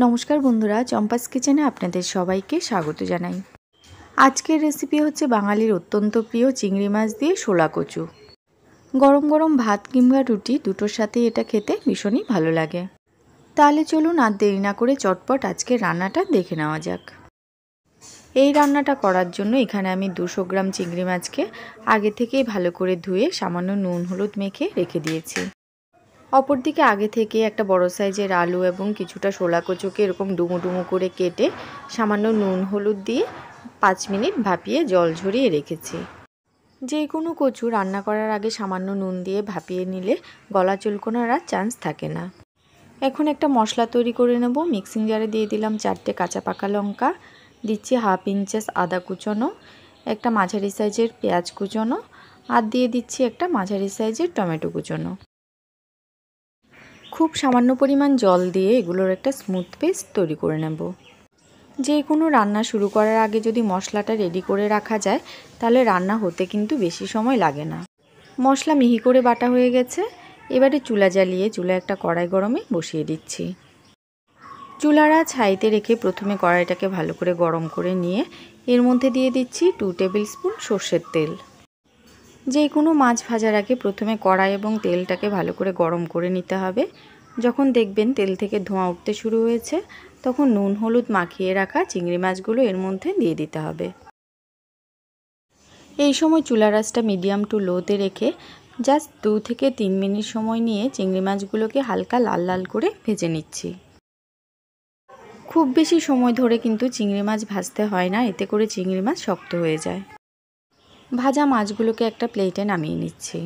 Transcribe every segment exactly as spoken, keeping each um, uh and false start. नमस्कार बंधुरा चम्पास किचेने आपनादेर सबाइके स्वागत जानाई। आजकेर रेसिपि हच्छे बांगालिर अत्यंत प्रिय चिंगड़ी माछ दिए शोला कচু। गरम गरम भात किंबा रुटी दुटोर साथे एटा खेते भीषण ही भालो लागे। ताहले चलुन आर देरी ना करे चटपट आजकेर रान्नाटा देखे नेওয়া যাক। এই রান্নাটা করার জন্য এখানে আমি দুশো গ্রাম চিংড়ি মাছকে আগে থেকেই ভালো করে ধুয়ে সামান্য নুন হলুদ মেখে রেখে দিয়েছি। অপরদিকে আগে থেকে একটা বড় সাইজের আলু এবং কিছুটা শোলা কচুকে এরকম ডুমো ডুমো করে কেটে সামান্য নুন হলুদ দিয়ে পাঁচ মিনিট ভাপিয়ে জল ঝরিয়ে রেখেছি। যে কোনো কচু রান্না করার আগে সামান্য নুন দিয়ে ভাপিয়ে নিলে গলা চুলকোনার আর চান্স থাকে না। এখন একটা মশলা তৈরি করে নেব। মিক্সিং জারে দিয়ে দিলাম চারটে কাঁচা পাকা লঙ্কা, দিচ্ছি হাফ ইঞ্চেস আদা কুচনো, একটা মাঝারি সাইজের পেঁয়াজ কুচনো আর দিয়ে দিচ্ছি একটা মাঝারি সাইজের টমেটো কুচনো। খুব সামান্য পরিমাণ জল দিয়ে এগুলোর একটা স্মুথ পেস্ট তৈরি করে নেব। যে কোনো রান্না শুরু করার আগে যদি মশলাটা রেডি করে রাখা যায় তাহলে রান্না হতে কিন্তু বেশি সময় লাগে না। মশলা মিহি করে বাটা হয়ে গেছে। এবারে চুলা জ্বালিয়ে চুলা একটা কড়াই গরমে বসিয়ে দিচ্ছি। চুলারা ছাইতে রেখে প্রথমে কড়াইটাকে ভালো করে গরম করে নিয়ে এর মধ্যে দিয়ে দিচ্ছি টু টেবিল স্পুন সর্ষের তেল। যে কোনো মাছ ভাজার আগে প্রথমে কড়াই এবং তেলটাকে ভালো করে গরম করে নিতে হবে। যখন দেখবেন তেল থেকে ধোঁয়া উঠতে শুরু হয়েছে তখন নুন হলুদ মাখিয়ে রাখা চিংড়ি মাছগুলো এর মধ্যে দিয়ে দিতে হবে। এই সময় চুলা আঁচটা মিডিয়াম টু লোতে রেখে জাস্ট দু থেকে তিন মিনিট সময় নিয়ে চিংড়ি মাছগুলোকে হালকা লাল লাল করে ভেজে নিচ্ছি। খুব বেশি সময় ধরে কিন্তু চিংড়ি মাছ ভাজতে হয় না, এতে করে চিংড়ি মাছ শক্ত হয়ে যায়। ভাজা মাছগুলোকে একটা প্লেটে নামিয়ে নিচ্ছি।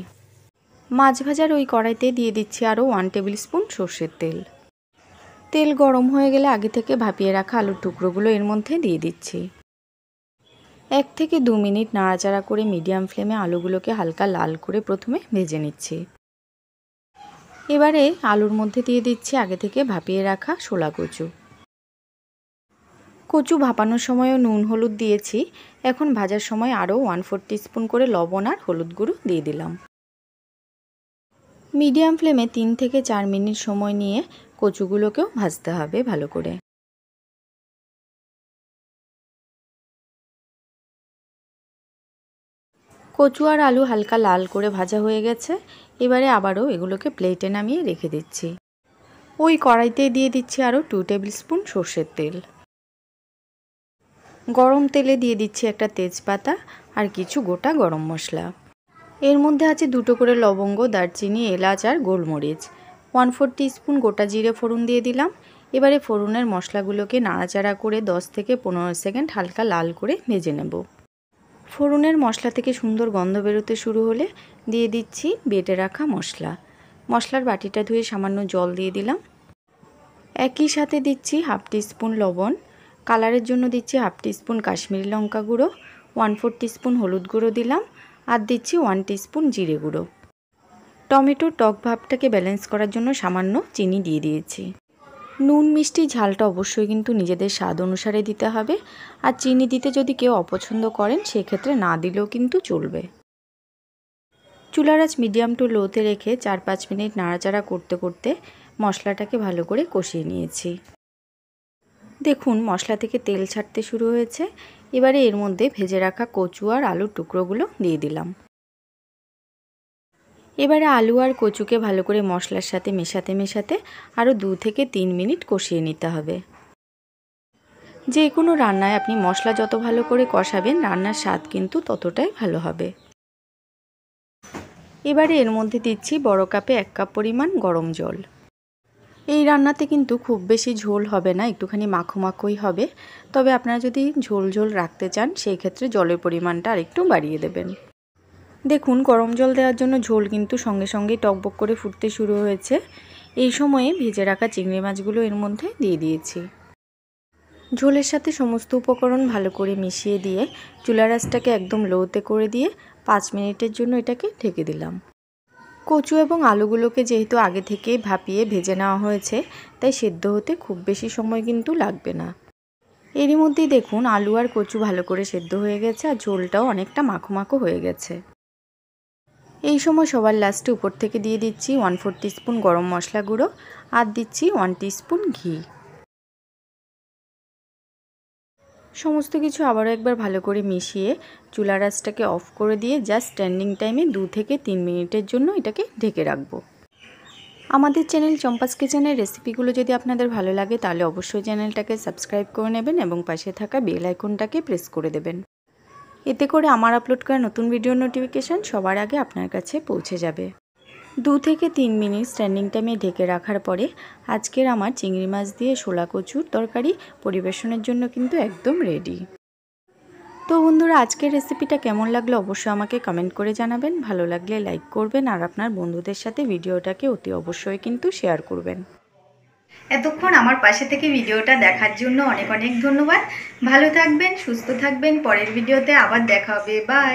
মাছ ভাজার ওই কড়াইতে দিয়ে দিচ্ছি আরও ওয়ান টেবিল স্পুন সর্ষের তেল। তেল গরম হয়ে গেলে আগে থেকে ভাপিয়ে রাখা আলুর টুকরোগুলো এর মধ্যে দিয়ে দিচ্ছি। এক থেকে দু মিনিট নাড়াচাড়া করে মিডিয়াম ফ্লেমে আলুগুলোকে হালকা লাল করে প্রথমে ভেজে নিচ্ছি। এবারে আলুর মধ্যে দিয়ে দিচ্ছি আগে থেকে ভাপিয়ে রাখা শোলা কচু। কচু ভাপানোর সময়ও নুন হলুদ দিয়েছি। এখন ভাজার সময় আরও ওয়ান ফোর টিস্পুন করে লবণ আর হলুদ গুঁড়ো দিয়ে দিলাম। মিডিয়াম ফ্লেমে তিন থেকে চার মিনিট সময় নিয়ে কচুগুলোকেও ভাজতে হবে ভালো করে। কচু আর আলু হালকা লাল করে ভাজা হয়ে গেছে। এবারে আবারও এগুলোকে প্লেটে নামিয়ে রেখে দিচ্ছি। ওই কড়াইতে দিয়ে দিচ্ছি আরও টু টেবিল স্পুন সর্ষের তেল। গরম তেলে দিয়ে দিচ্ছি একটা তেজপাতা আর কিছু গোটা গরম মশলা। এর মধ্যে আছে দুটো করে লবঙ্গ, দারচিনি, এলাচ আর গোলমরিচ। ওয়ান ফোর টিস্পুন গোটা জিরে ফোড়ন দিয়ে দিলাম। এবারে ফোড়নের মশলাগুলোকে নাড়াচাড়া করে দশ থেকে পনেরো সেকেন্ড হালকা লাল করে ভেজে নেব। ফোড়নের মশলা থেকে সুন্দর গন্ধ বেরোতে শুরু হলে দিয়ে দিচ্ছি বেটে রাখা মশলা। মশলার বাটিটা ধুয়ে সামান্য জল দিয়ে দিলাম। একই সাথে দিচ্ছি হাফ টিস্পুন লবণ, কালারের জন্য দিচ্ছি হাফ টিস্পুন কাশ্মীরি লঙ্কা গুঁড়ো, ওয়ান ফোর টিস্পুন হলুদ গুঁড়ো দিলাম আর দিচ্ছি ওয়ান টিস্পুন জিরে গুঁড়ো। টমেটো টক ভাবটাকে ব্যালেন্স করার জন্য সামান্য চিনি দিয়ে দিয়েছি। নুন মিষ্টি ঝালটা অবশ্যই কিন্তু নিজেদের স্বাদ অনুসারে দিতে হবে। আর চিনি দিতে যদি কেউ অপছন্দ করেন সেক্ষেত্রে না দিলেও কিন্তু চলবে। চুলার আঁচ মিডিয়াম টু লোতে রেখে চার পাঁচ মিনিট নাড়াচাড়া করতে করতে মশলাটাকে ভালো করে কষিয়ে নিয়েছি। দেখুন মশলা থেকে তেল ছাড়তে শুরু হয়েছে। এবারে এর মধ্যে ভেজে রাখা কচু আর আলুর টুকরোগুলো দিয়ে দিলাম। এবারে আলু আর কচুকে ভালো করে মশলার সাথে মেশাতে মেশাতে আরও দু থেকে তিন মিনিট কষিয়ে নিতে হবে। যে কোনো রান্নায় আপনি মশলা যত ভালো করে কষাবেন রান্নার স্বাদ কিন্তু ততটাই ভালো হবে। এবারে এর মধ্যে দিচ্ছি বড় কাপে এক কাপ পরিমাণ গরম জল। এই রান্নাতে কিন্তু খুব বেশি ঝোল হবে না, একটুখানি মাখো মাখোই হবে। তবে আপনারা যদি ঝোল ঝোল রাখতে চান সেই ক্ষেত্রে জলের পরিমাণটা আরেকটু বাড়িয়ে দেবেন। দেখুন গরম জল দেওয়ার জন্য ঝোল কিন্তু সঙ্গে সঙ্গেই টকবক করে ফুটতে শুরু হয়েছে। এই সময়ে ভেজে রাখা চিংড়ি মাছগুলো এর মধ্যে দিয়ে দিয়েছি। ঝোলের সাথে সমস্ত উপকরণ ভালো করে মিশিয়ে দিয়ে চুলার আঁচটাকে একদম লোতে করে দিয়ে পাঁচ মিনিটের জন্য এটাকে ঢেকে দিলাম। কচু এবং আলুগুলোকে যেহেতু আগে থেকে ভাপিয়ে ভেজে নেওয়া হয়েছে তাই সেদ্ধ হতে খুব বেশি সময় কিন্তু লাগবে না। এরই মধ্যেই দেখুন আলু আর কচু ভালো করে সেদ্ধ হয়ে গেছে আর ঝোলটাও অনেকটা মাখো মাখো হয়ে গেছে। এই সময় সবার লাস্টে উপর থেকে দিয়ে দিচ্ছি ওয়ান ফোর টিস্পুন গরম মশলা গুঁড়ো আর দিচ্ছি ওয়ান টিস্পুন ঘি। সমস্ত কিছু আবারও একবার ভালো করে মিশিয়ে চুলার আঁচটাকে অফ করে দিয়ে জাস্ট স্ট্যান্ডিং টাইমে দু থেকে তিন মিনিটের জন্য এটাকে ঢেকে রাখবো। আমাদের চ্যানেল চম্পাস কিচেনের রেসিপিগুলো যদি আপনাদের ভালো লাগে তাহলে অবশ্যই চ্যানেলটাকে সাবস্ক্রাইব করে নেবেন এবং পাশে থাকা বেল আইকনটাকে প্রেস করে দেবেন। এতে করে আমার আপলোড করা নতুন ভিডিওর নোটিফিকেশান সবার আগে আপনার কাছে পৌঁছে যাবে। দু থেকে তিন মিনিট স্ট্যান্ডিং টাইমে ঢেকে রাখার পরে আজকের আমার চিংড়ি মাছ দিয়ে শোলা কচুর তরকারি পরিবেশনের জন্য কিন্তু একদম রেডি। তো বন্ধুরা, আজকের রেসিপিটা কেমন লাগলো অবশ্যই আমাকে কমেন্ট করে জানাবেন। ভালো লাগলে লাইক করবেন আর আপনার বন্ধুদের সাথে ভিডিওটাকে অতি অবশ্যই কিন্তু শেয়ার করবেন। এতক্ষণ আমার পাশে থেকে ভিডিওটা দেখার জন্য অনেক অনেক ধন্যবাদ। ভালো থাকবেন, সুস্থ থাকবেন। পরের ভিডিওতে আবার দেখা হবে। বাই।